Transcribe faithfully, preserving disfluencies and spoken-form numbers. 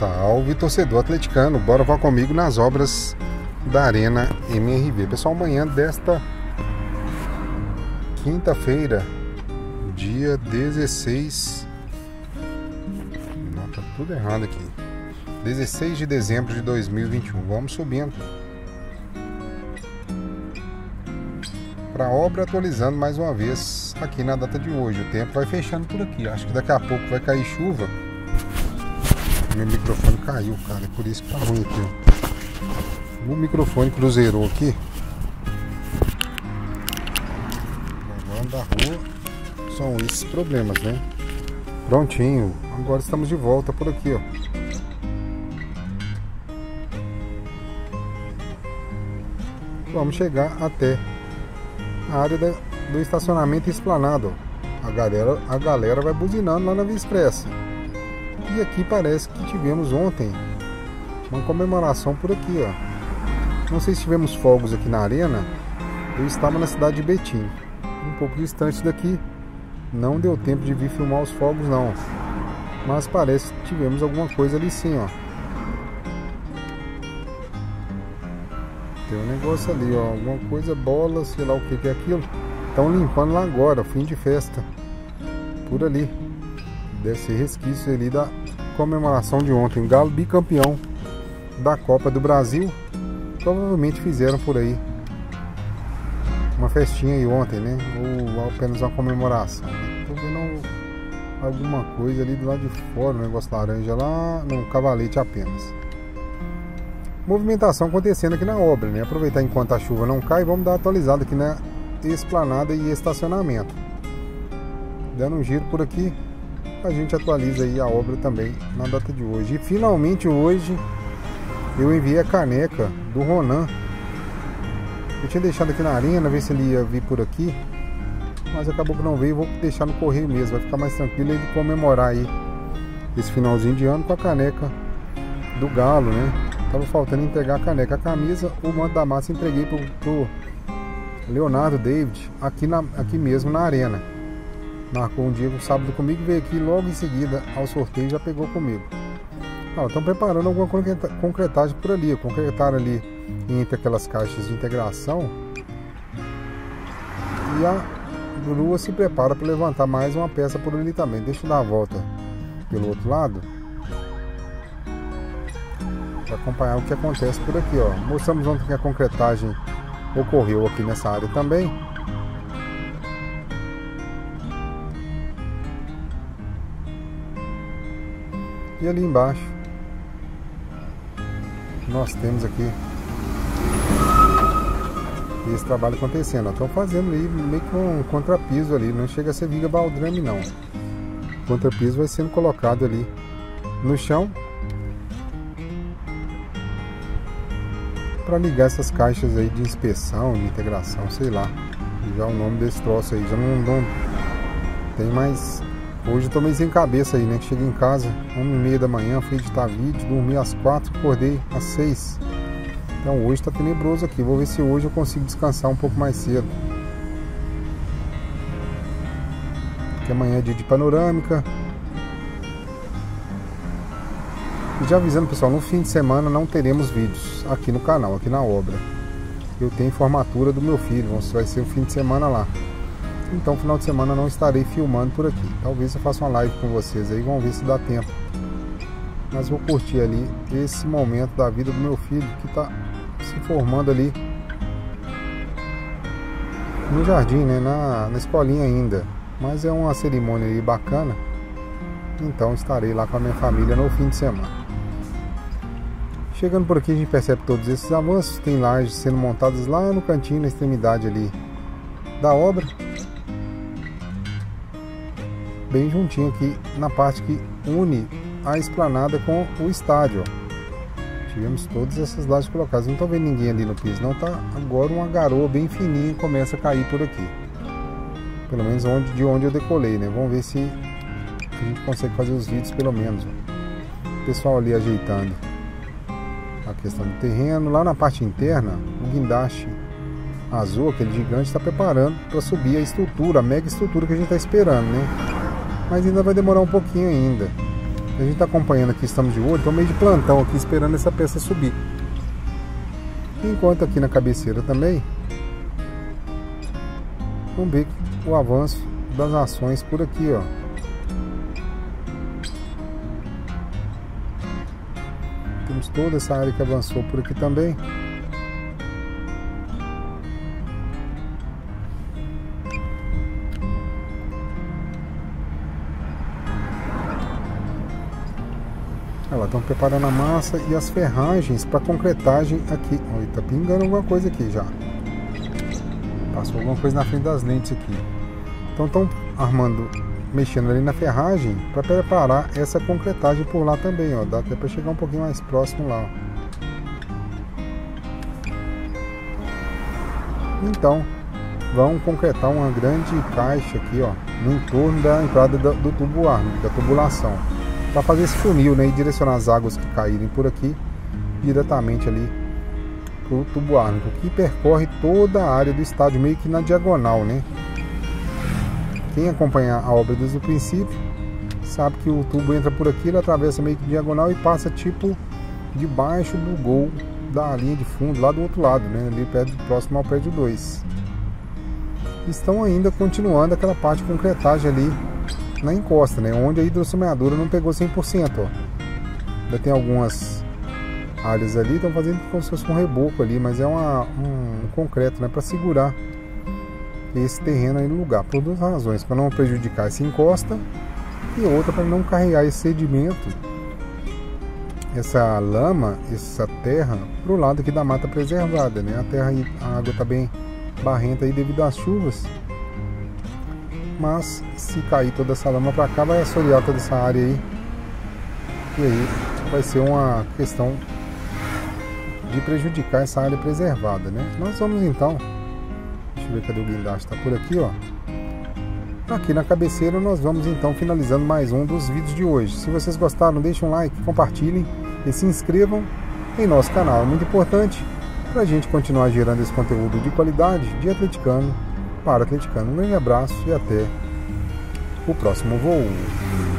salve, torcedor atleticano! Bora vá comigo nas obras da Arena M R V. Pessoal, amanhã desta quinta-feira, dia dezesseis... Não, tá tudo errado aqui. dezesseis de dezembro de dois mil e vinte e um. Vamos subindo para a obra, atualizando mais uma vez aqui na data de hoje. O tempo vai fechando por aqui. Acho que daqui a pouco vai cair chuva. Meu microfone caiu, cara, é por isso que tá ruim aqui. O microfone cruzeirou aqui. Vamos da rua. São esses problemas, né? Prontinho. Agora estamos de volta por aqui, ó. Vamos chegar até a área da, do estacionamento esplanado. A galera, a galera vai buzinando lá na Via Express. E aqui parece que tivemos ontem uma comemoração por aqui, ó. Não sei se tivemos fogos aqui na arena. Eu estava na cidade de Betim, um pouco distante daqui. Não deu tempo de vir filmar os fogos, não. Mas parece que tivemos alguma coisa ali sim, ó. Tem um negócio ali, ó, alguma coisa, bola, sei lá o que que é aquilo. Estão limpando lá agora, fim de festa. Por ali. Deve ser resquício ali da comemoração de ontem. O Galo bicampeão da Copa do Brasil. Provavelmente fizeram por aí uma festinha aí ontem, né? Ou apenas uma comemoração. Estou vendo alguma coisa ali do lado de fora, um negócio laranja lá, no cavalete apenas. Movimentação acontecendo aqui na obra, né? Aproveitar enquanto a chuva não cai, vamos dar atualizado aqui na esplanada e estacionamento. Dando um giro por aqui, a gente atualiza aí a obra também na data de hoje. E finalmente hoje eu enviei a caneca do Ronan. Eu tinha deixado aqui na arena, ver se ele ia vir por aqui, mas acabou que não veio. Vou deixar no correio mesmo, vai ficar mais tranquilo ele comemorar aí esse finalzinho de ano com a caneca do Galo, né? Tava faltando entregar a caneca, a camisa, o manto da massa entreguei pro, pro Leonardo David aqui, na, aqui mesmo na arena. Marcou um dia um sábado comigo, veio aqui logo em seguida ao sorteio e já pegou comigo. Estão ah, preparando alguma concretagem por ali. Concretaram ali entre aquelas caixas de integração. E a grua se prepara para levantar mais uma peça por ali também. Deixa eu dar a volta pelo outro lado para acompanhar o que acontece por aqui, ó. Mostramos ontem que a concretagem ocorreu aqui nessa área também. E ali embaixo nós temos aqui esse trabalho acontecendo. Estão fazendo ali meio que um contrapiso ali, não chega a ser viga baldrame não. O contrapiso vai sendo colocado ali no chão para ligar essas caixas aí de inspeção, de integração, sei lá já o nome desse troço aí, já não, não tem mais. Hoje eu tô meio sem cabeça aí, né, que cheguei em casa uma e meia da manhã, fui editar vídeo, dormi às quatro, acordei às seis. Então hoje tá tenebroso aqui, vou ver se hoje eu consigo descansar um pouco mais cedo, porque amanhã é dia de panorâmica. E já avisando, pessoal, no fim de semana não teremos vídeos aqui no canal, aqui na obra. Eu tenho formatura do meu filho, vai ser o fim de semana lá. Então, final de semana não estarei filmando por aqui. Talvez eu faça uma live com vocês aí, vamos ver se dá tempo. Mas vou curtir ali esse momento da vida do meu filho, que está se formando ali no jardim, né? Na, na escolinha ainda. Mas é uma cerimônia aí bacana. Então, estarei lá com a minha família no fim de semana. Chegando por aqui a gente percebe todos esses avanços, tem lajes sendo montadas lá no cantinho, na extremidade ali da obra. Bem juntinho aqui na parte que une a esplanada com o estádio. Tivemos todas essas lajes colocadas, não estou vendo ninguém ali no piso não, tá? Agora uma garoa bem fininha começa a cair por aqui. Pelo menos onde, de onde eu decolei, né? Vamos ver se a gente consegue fazer os vídeos pelo menos. O pessoal ali ajeitando a questão do terreno, lá na parte interna o guindaste azul, aquele gigante, está preparando para subir a estrutura, a mega estrutura que a gente está esperando, né? Mas ainda vai demorar um pouquinho ainda. A gente está acompanhando aqui, estamos de olho, estamos meio de plantão aqui esperando essa peça subir. Enquanto aqui na cabeceira também, vamos ver o avanço das ações por aqui, ó. Temos toda essa área que avançou por aqui também. Estão preparando a massa e as ferragens para concretagem aqui. Olha, tá pingando alguma coisa aqui já. Passou alguma coisa na frente das lentes aqui. Então estão armando, mexendo ali na ferragem para preparar essa concretagem por lá também, ó. Dá até para chegar um pouquinho mais próximo lá, ó. Então vão concretar uma grande caixa aqui, ó, no entorno da entrada do tubo arme, da tubulação, para fazer esse funil, né, e direcionar as águas que caírem por aqui diretamente ali para o tubo árnico, que percorre toda a área do estádio, meio que na diagonal, né? Quem acompanha a obra desde o princípio sabe que o tubo entra por aqui, ele atravessa meio que diagonal e passa tipo debaixo do gol da linha de fundo, lá do outro lado, né, ali perto, próximo ao prédio dois. Estão ainda continuando aquela parte de concretagem ali na encosta, né, onde a hidrossemeadura não pegou cem por cento, ó. Ainda tem algumas áreas ali, estão fazendo como se fosse um reboco ali, mas é uma, um concreto, né, para segurar esse terreno aí no lugar, por duas razões: para não prejudicar essa encosta, e outra para não carregar esse sedimento, essa lama, essa terra para o lado aqui da mata preservada, né. A terra e a água está bem barrenta aí devido às chuvas, mas se cair toda essa lama para cá, vai assorear toda essa área aí, e aí vai ser uma questão de prejudicar essa área preservada, né. Nós vamos então, deixa eu ver cadê o guindaste, tá por aqui, ó, aqui na cabeceira. Nós vamos então finalizando mais um dos vídeos de hoje. Se vocês gostaram, deixem um like, compartilhem e se inscrevam em nosso canal, é muito importante para a gente continuar gerando esse conteúdo de qualidade de atleticano para atleticano. Um grande abraço e até o próximo voo.